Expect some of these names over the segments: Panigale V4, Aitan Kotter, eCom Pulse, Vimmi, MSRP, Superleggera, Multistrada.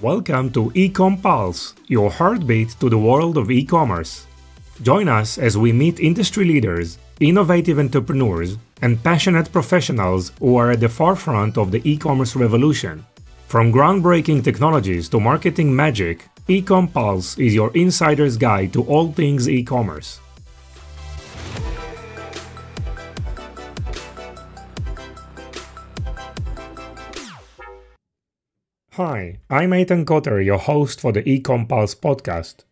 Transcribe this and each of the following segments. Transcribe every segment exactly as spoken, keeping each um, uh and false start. Welcome to eCom Pulse, your heartbeat to the world of e-commerce. Join us as we meet industry leaders, innovative entrepreneurs, and passionate professionals who are at the forefront of the e-commerce revolution. From groundbreaking technologies to marketing magic, eCom Pulse is your insider's guide to all things e-commerce. Hi, I'm Aitan Kotter, your host for the eCom Pulse podcast.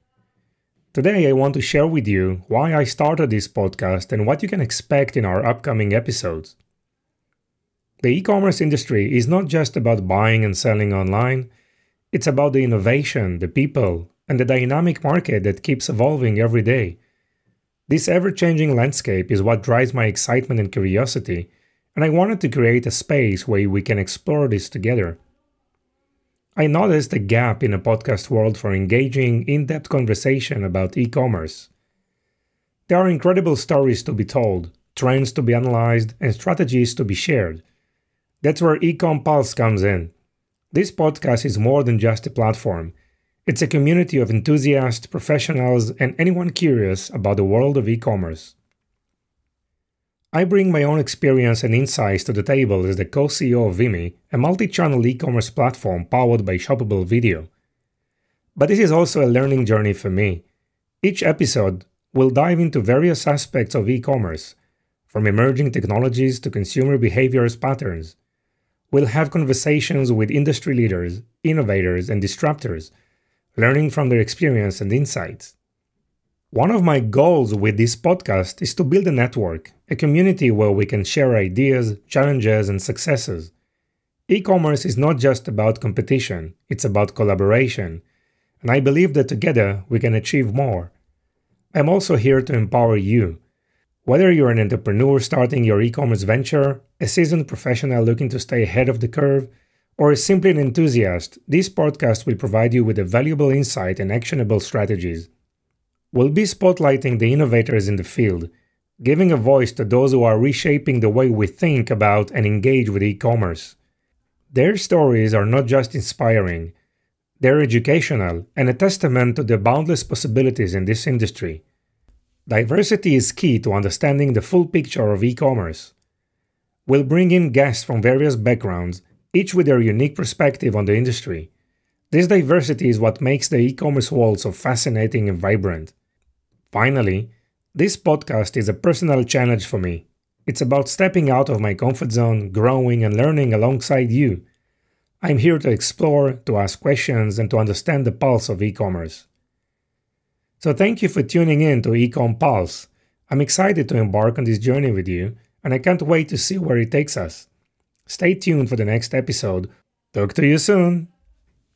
Today I want to share with you why I started this podcast and what you can expect in our upcoming episodes. The e-commerce industry is not just about buying and selling online, it's about the innovation, the people, and the dynamic market that keeps evolving every day. This ever-changing landscape is what drives my excitement and curiosity, and I wanted to create a space where we can explore this together. I noticed a gap in the podcast world for engaging, in-depth conversation about e-commerce. There are incredible stories to be told, trends to be analyzed, and strategies to be shared. That's where eCom Pulse comes in. This podcast is more than just a platform. It's a community of enthusiasts, professionals, and anyone curious about the world of e-commerce. I bring my own experience and insights to the table as the co-C E O of Vimmi, a multi-channel e-commerce platform powered by shoppable video. But this is also a learning journey for me. Each episode will dive into various aspects of e-commerce, from emerging technologies to consumer behaviors patterns. We'll have conversations with industry leaders, innovators, and disruptors, learning from their experience and insights. One of my goals with this podcast is to build a network, a community where we can share ideas, challenges, and successes. E-commerce is not just about competition, it's about collaboration, and I believe that together we can achieve more. I'm also here to empower you. Whether you're an entrepreneur starting your e-commerce venture, a seasoned professional looking to stay ahead of the curve, or simply an enthusiast, this podcast will provide you with a valuable insight and actionable strategies. We'll be spotlighting the innovators in the field, giving a voice to those who are reshaping the way we think about and engage with e-commerce. Their stories are not just inspiring, they're educational and a testament to the boundless possibilities in this industry. Diversity is key to understanding the full picture of e-commerce. We'll bring in guests from various backgrounds, each with their unique perspective on the industry. This diversity is what makes the e-commerce world so fascinating and vibrant. Finally, this podcast is a personal challenge for me. It's about stepping out of my comfort zone, growing and learning alongside you. I'm here to explore, to ask questions, and to understand the pulse of e-commerce. So thank you for tuning in to eCom Pulse. I'm excited to embark on this journey with you, and I can't wait to see where it takes us. Stay tuned for the next episode. Talk to you soon!